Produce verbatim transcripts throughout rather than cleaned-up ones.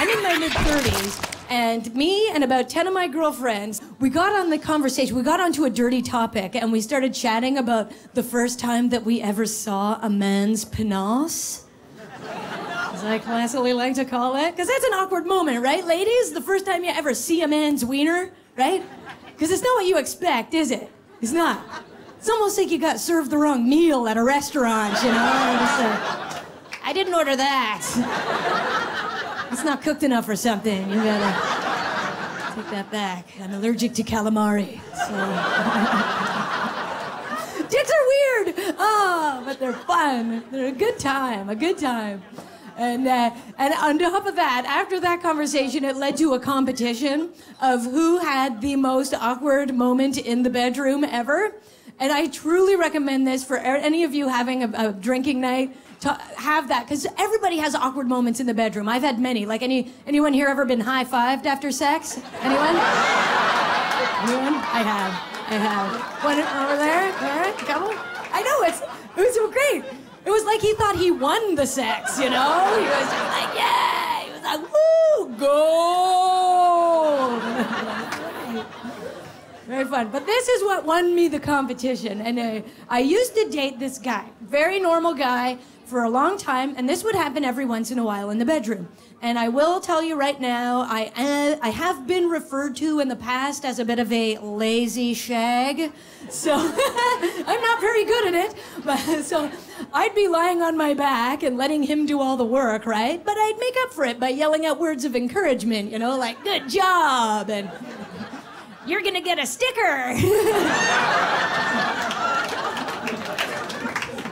I'm in my mid thirties, and me and about ten of my girlfriends, we got on the conversation, we got onto a dirty topic, and we started chatting about the first time that we ever saw a man's penis, as I classically like to call it. Because that's an awkward moment, right, ladies? The first time you ever see a man's wiener, right? Because it's not what you expect, is it? It's not. It's almost like you got served the wrong meal at a restaurant, you know? Just, uh, I didn't order that. It's not cooked enough or something. You gotta take that back. I'm allergic to calamari, so... Dicks are weird! Oh, but they're fun. They're a good time, a good time. And, uh, and on top of that, after that conversation, it led to a competition of who had the most awkward moment in the bedroom ever. And I truly recommend this for any of you having a, a drinking night. To have that, because everybody has awkward moments in the bedroom. I've had many. Like, any anyone here ever been high-fived after sex? Anyone? Anyone? I have. I have. One over there? All right, a couple? I know, it's, it was so great. It was like he thought he won the sex, you know? He was just like, yeah! He was like, woo, gold! Very fun. But this is what won me the competition. And I, I used to date this guy, very normal guy, for a long time, and this would happen every once in a while in the bedroom. And I will tell you right now, I, uh, I have been referred to in the past as a bit of a lazy shag, so I'm not very good at it, but so I'd be lying on my back and letting him do all the work, right? But I'd make up for it by yelling out words of encouragement, you know, like, good job, and you're gonna get a sticker.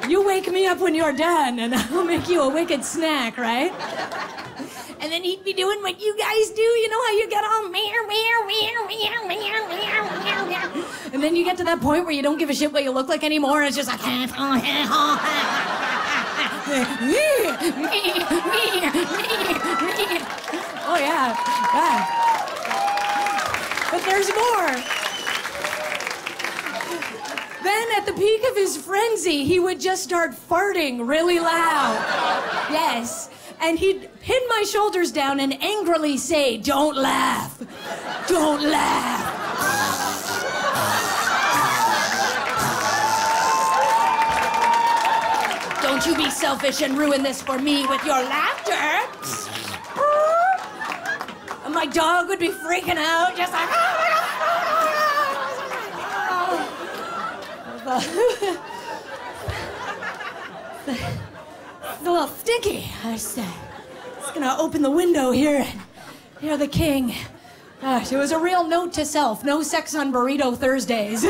You wake me up when you're done, and I'll make you a wicked snack, right? And then he'd be doing what you guys do. You know how you get all meow, meow, meow, meow, meow, meow, meow, and then you get to that point where you don't give a shit what you look like anymore, and it's just like... Oh, yeah. Yeah. But there's more. Then, at the peak of his frenzy, he would just start farting really loud. Yes. And he'd pin my shoulders down and angrily say, don't laugh. Don't laugh. Don't you be selfish and ruin this for me with your laughter. And my dog would be freaking out, just like, oh my God. It's a little stinky, I say. Just gonna open the window here and hear the king. Gosh, it was a real note to self. No sex on burrito Thursdays.